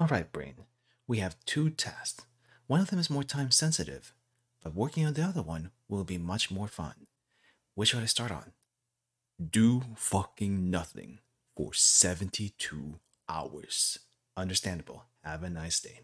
Alright brain, we have two tasks. One of them is more time sensitive, but working on the other one will be much more fun. Which should I start on? Do fucking nothing for 72 hours. Understandable. Have a nice day.